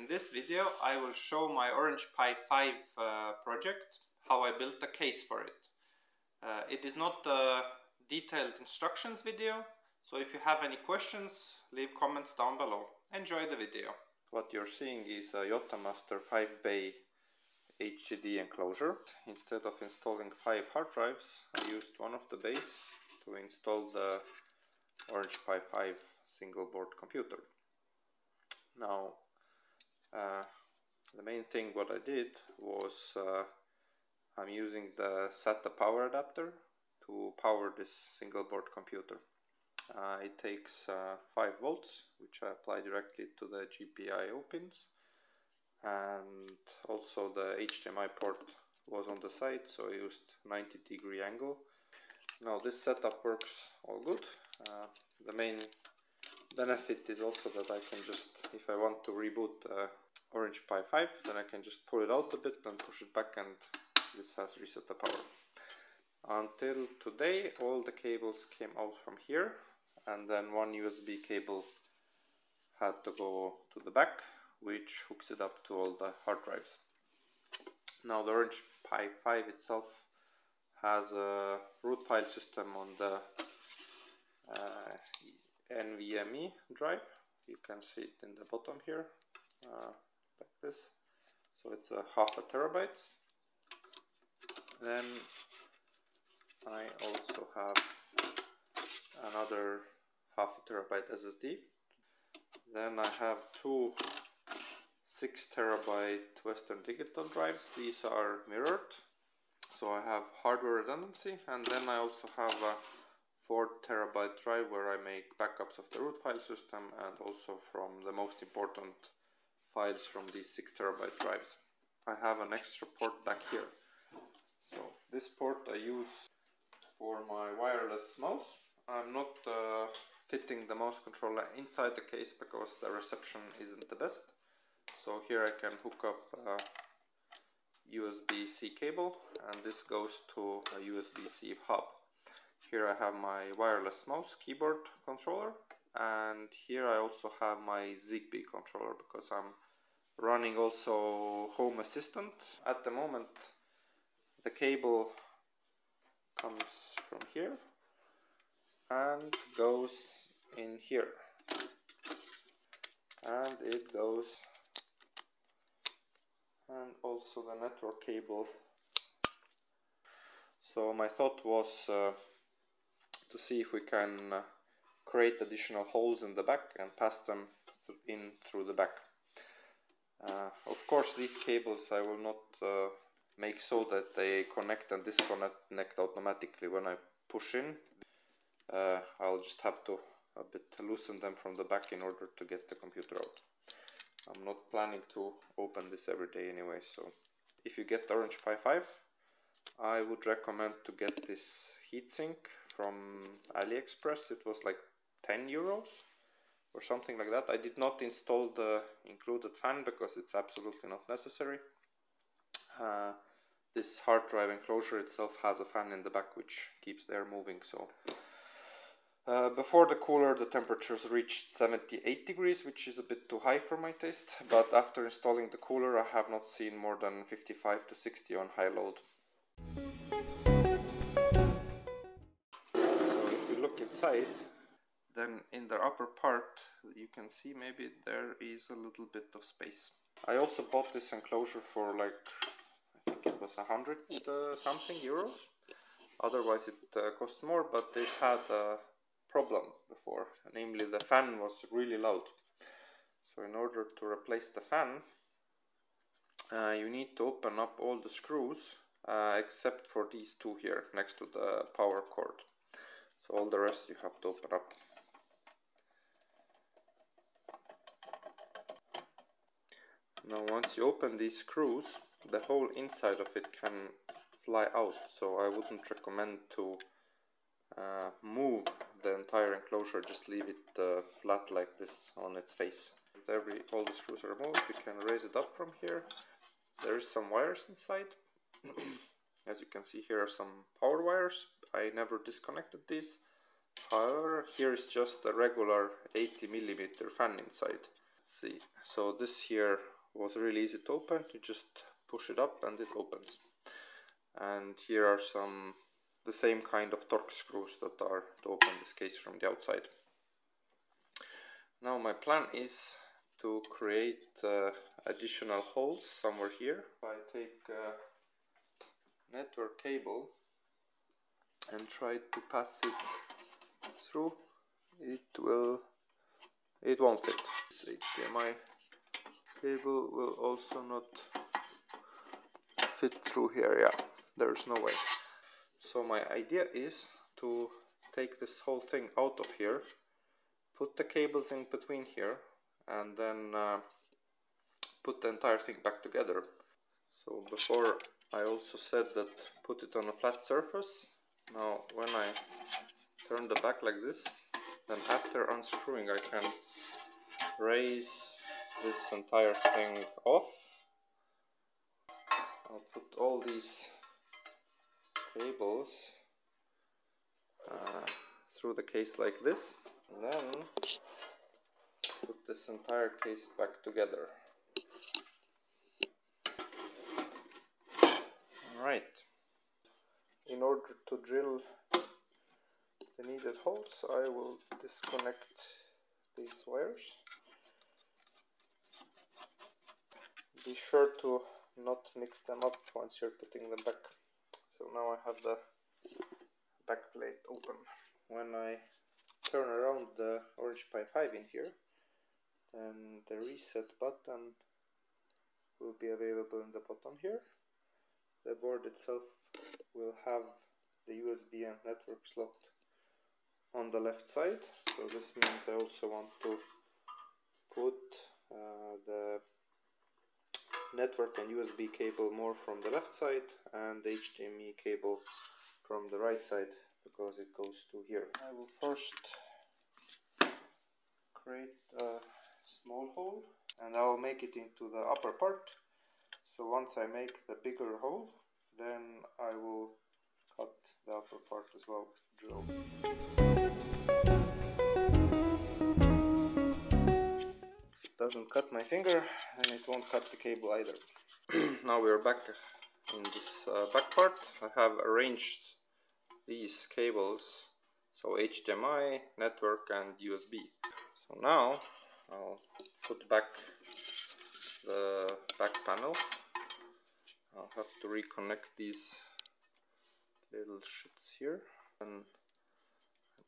In this video I will show my Orange Pi 5 project, how I built a case for it. It is not a detailed instructions video, so if you have any questions, leave comments down below. Enjoy the video. What you're seeing is a YottaMaster 5-bay HDD enclosure. Instead of installing 5 hard drives, I used one of the bays to install the Orange Pi 5 single board computer. Now, the main thing what I did was I'm using the SATA power adapter to power this single board computer. It takes 5 volts, which I apply directly to the GPIO pins, and also the HDMI port was on the side, so I used 90-degree angle. Now this setup works all good. The main benefit is also that I can just, if I want to reboot Orange Pi 5, then I can just pull it out a bit and push it back, and this has reset the power. Until today, all the cables came out from here, and then one USB cable had to go to the back, which hooks it up to all the hard drives. Now the Orange Pi 5 itself has a root file system on the NVMe drive. You can see it in the bottom here, like this. So it's a 0.5 TB. Then I also have another 0.5 TB SSD. Then I have two 6 TB Western Digital drives. These are mirrored, so I have hardware redundancy, and then I also have a 4 TB drive where I make backups of the root file system and also from the most important files from these 6 TB drives. I have an extra port back here. So this port I use for my wireless mouse. I'm not fitting the mouse controller inside the case because the reception isn't the best. So here I can hook up a USB-C cable, and this goes to a USB-C hub. Here I have my wireless mouse keyboard controller, and here I also have my Zigbee controller because I'm running also Home Assistant. At the moment the cable comes from here and goes in here, and it goes, and also the network cable. So my thought was to see if we can create additional holes in the back and pass them in through the back. Of course these cables I will not make so that they connect and disconnect automatically when I push in. I'll just have to a bit loosen them from the back in order to get the computer out. I'm not planning to open this every day anyway, so if you get the Orange Pi 5, I would recommend to get this heatsink from AliExpress. It was like 10 euros or something like that. I did not install the included fan because it's absolutely not necessary. This hard drive enclosure itself has a fan in the back which keeps the air moving. So before the cooler the temperatures reached 78 degrees, which is a bit too high for my taste, but after installing the cooler I have not seen more than 55 to 60 on high load. Inside, then in the upper part you can see maybe there is a little bit of space. I also bought this enclosure for like, I think it was 100 something euros. Otherwise it cost more, but it had a problem before, namely the fan was really loud. So in order to replace the fan you need to open up all the screws except for these two here next to the power cord. All the rest you have to open up. Now once you open these screws, the whole inside of it can fly out, so I wouldn't recommend to move the entire enclosure, just leave it flat like this on its face. With all the screws are removed, we can raise it up from here. There is some wires inside. As you can see, here are some power wires. I never disconnected these. However, here is just a regular 80 mm fan inside. see. So this here was really easy to open. You just push it up and it opens. And here are some the same kind of torque screws that are to open this case from the outside. Now my plan is to create additional holes somewhere here. I take a network cable and try to pass it through. It won't fit. This HDMI cable will also not fit through here. Yeah, there's no way. So my idea is to take this whole thing out of here, put the cables in between here, and then put the entire thing back together. So before I also said that put it on a flat surface. Now when I turn the back like this, then after unscrewing I can raise this entire thing off. I'll put all these cables through the case like this, and then put this entire case back together. Alright, in order to drill the needed holes, I will disconnect these wires. Be sure to not mix them up once you're putting them back. So now I have the back plate open. When I turn around the Orange Pi 5 in here, then the reset button will be available in the bottom here. The board itself will have the USB and network slot on the left side. So this means I also want to put the network and USB cable more from the left side and the HDMI cable from the right side, because it goes to here. I will first create a small hole and I'll make it into the upper part. So once I make the bigger hole, then I will cut the upper part as well with drill. If it doesn't cut my finger, and it won't cut the cable either. Now we are back in this back part. I have arranged these cables, so HDMI, network and USB. So now I'll put back the back panel. I'll have to reconnect these little shits here, and I'm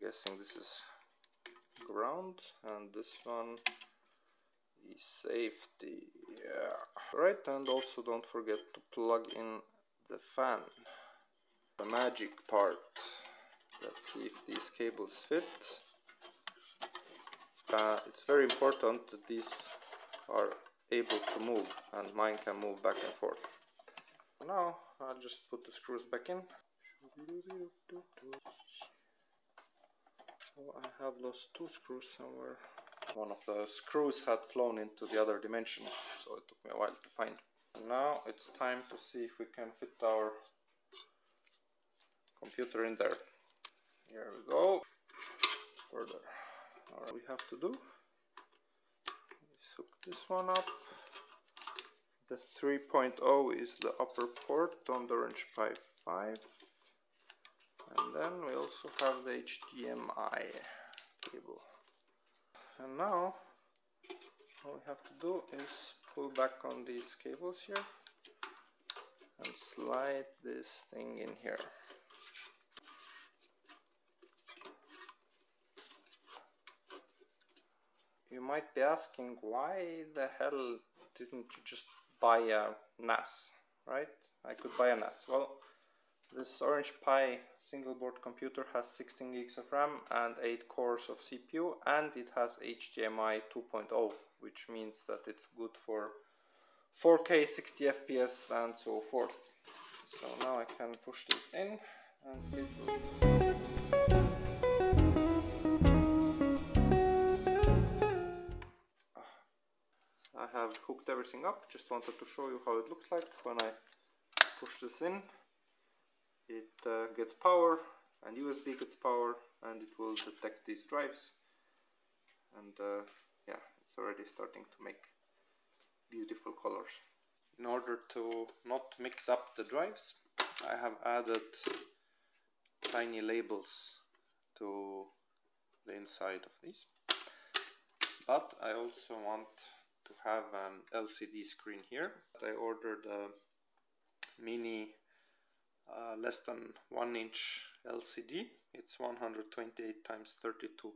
guessing this is ground and this one is safety. Yeah, right. And also don't forget to plug in the fan. The magic part. Let's see if these cables fit. It's very important that these are able to move, and mine can move back and forth. Now I'll just put the screws back in. Oh, I have lost two screws somewhere. One of the screws had flown into the other dimension, so it took me a while to find. Now it's time to see if we can fit our computer in there. Here we go. Further. All right, we have to do. Let's hook this one up. The 3.0 is the upper port on the Orange Pi 5. And then we also have the HDMI cable. And now all we have to do is pull back on these cables here and slide this thing in here. You might be asking, why the hell didn't you just buy a NAS, right? I could buy a NAS. Well, this Orange Pi single board computer has 16 gigs of RAM and 8 cores of CPU, and it has HDMI 2.0, which means that it's good for 4K, 60 FPS and so forth. So now I can push this in and it will... I have hooked everything up. Just wanted to show you how it looks like when I push this in. It gets power, and USB gets power, and it will detect these drives. And yeah, it's It's already starting to make beautiful colors. In order to not mix up the drives, I have added tiny labels to the inside of these, but I also want to have an LCD screen here. I ordered a mini less than 1-inch LCD. It's 128×32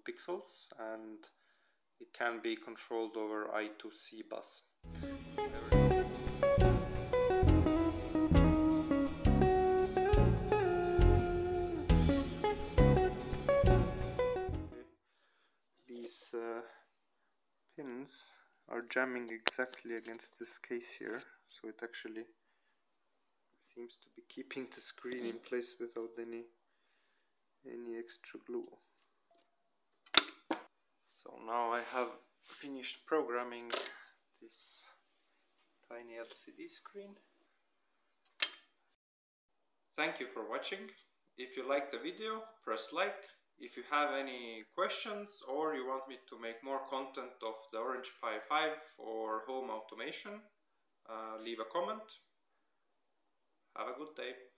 pixels and it can be controlled over I2C bus. These pins are jamming exactly against this case here, so it actually seems to be keeping the screen in place without any extra glue. So now I have finished programming this tiny LCD screen. Thank you for watching. If you liked the video, press like. If you have any questions or you want me to make more content of the Orange Pi 5 or home automation, leave a comment. Have a good day.